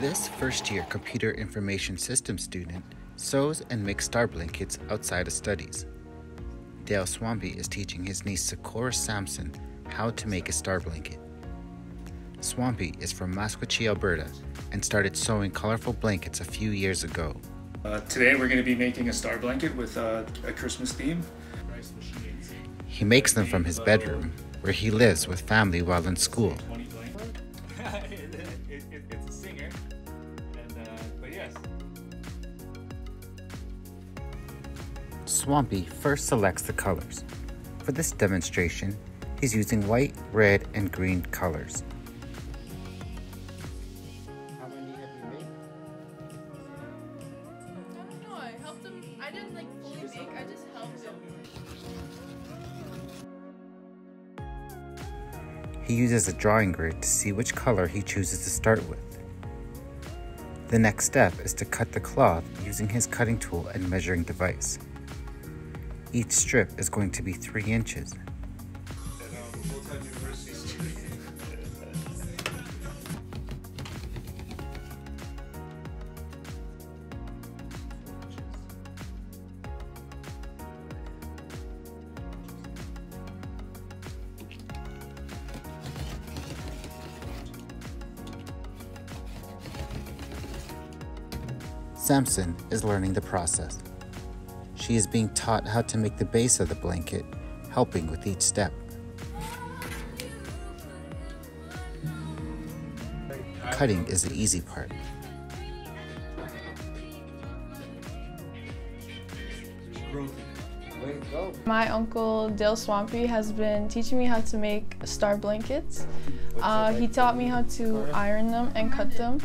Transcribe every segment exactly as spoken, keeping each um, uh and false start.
This first-year computer information systems student sews and makes star blankets outside of studies. Dale Swampy is teaching his niece Sakoya Sampson how to make a star blanket. Swampy is from Maskwatchie, Alberta, and started sewing colorful blankets a few years ago. Uh, today we're going to be making a star blanket with uh, a Christmas theme. He makes them from his bedroom, where he lives with family while in school. It's a singer, and, uh, but yes. Swampy first selects the colors. For this demonstration, he's using white, red, and green colors. How many have you made? I don't know. I helped him. I didn't like fully make. I just helped him. He uses a drawing grid to see which color he chooses to start with. The next step is to cut the cloth using his cutting tool and measuring device. Each strip is going to be three inches. Sampson is learning the process. She is being taught how to make the base of the blanket, helping with each step. Cutting is the easy part. My uncle Dale Swampy has been teaching me how to make star blankets. Uh, he taught me how to iron them and cut them.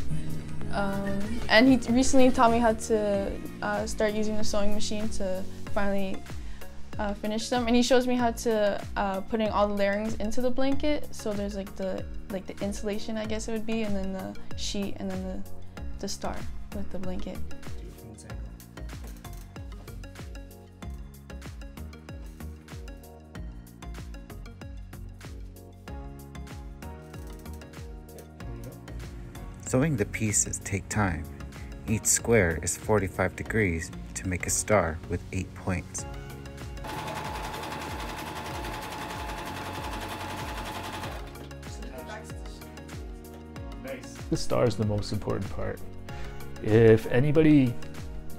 Um, and he recently taught me how to uh, start using the sewing machine to finally uh, finish them. And he shows me how to uh, put in all the layerings into the blanket. So there's like the like the insulation, I guess it would be, and then the sheet, and then the, the star with the blanket. Sewing the pieces take time. Each square is forty-five degrees to make a star with eight points. The star is the most important part. If anybody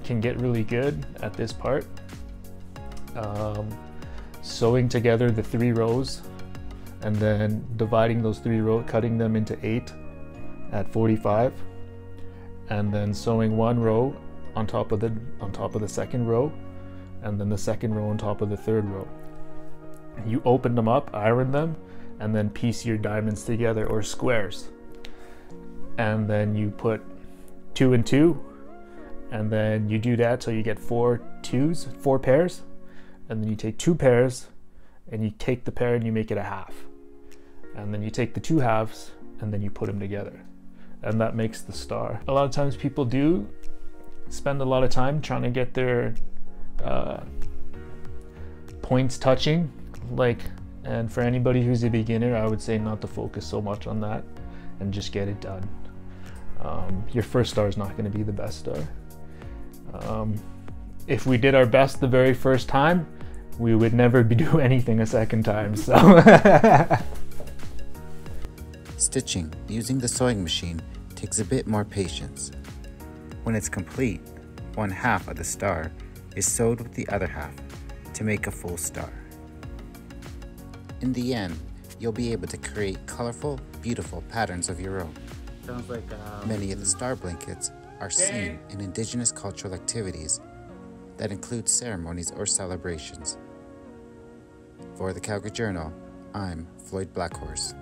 can get really good at this part, um, sewing together the three rows and then dividing those three rows, cutting them into eight, at forty-five, and then sewing one row on top of the on top of the second row, and then the second row on top of the third row. You open them up, iron them, and then piece your diamonds together, or squares, and then you put two and two, and then you do that till you get four twos, four pairs, and then you take two pairs and you take the pair and you make it a half, and then you take the two halves and then you put them together. And that makes the star. A lot of times people do spend a lot of time trying to get their uh, points touching, like, and for anybody who's a beginner, I would say not to focus so much on that and just get it done. Um, your first star is not gonna be the best star. Um, if we did our best the very first time, we would never be do anything a second time, so. Stitching using the sewing machine takes a bit more patience. When it's complete, one half of the star is sewed with the other half to make a full star. In the end, you'll be able to create colorful, beautiful patterns of your own. Sounds like, um, Many of the star blankets are seen in Indigenous cultural activities that include ceremonies or celebrations. For the Calgary Journal, I'm Floyd Blackhorse.